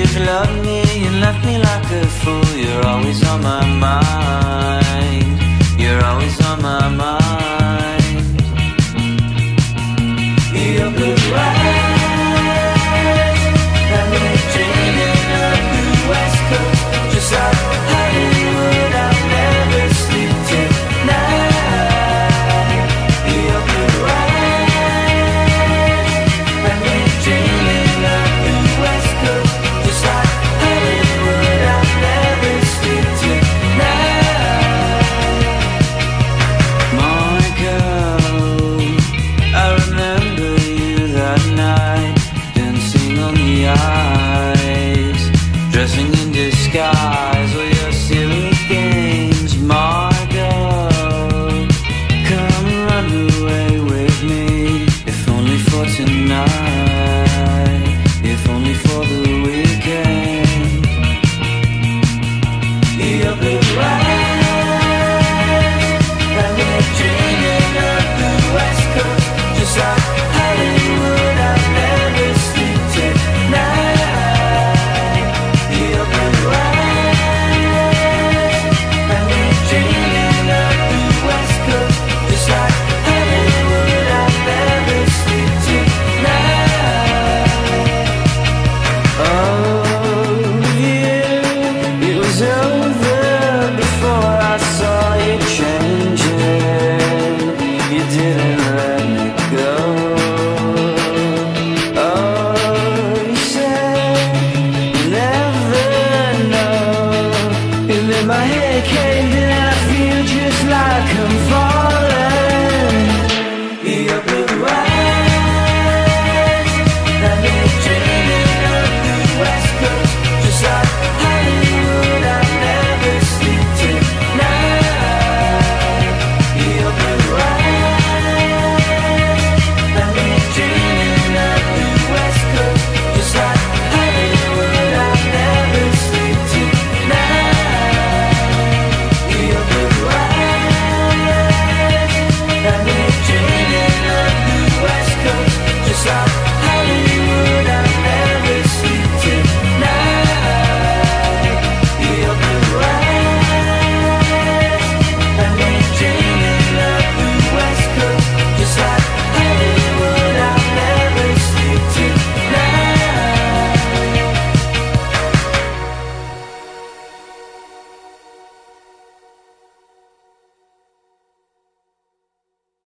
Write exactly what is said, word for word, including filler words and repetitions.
you've loved me and left me like a fool. You're always on my mind. You're always on my mind. You're blue eyes.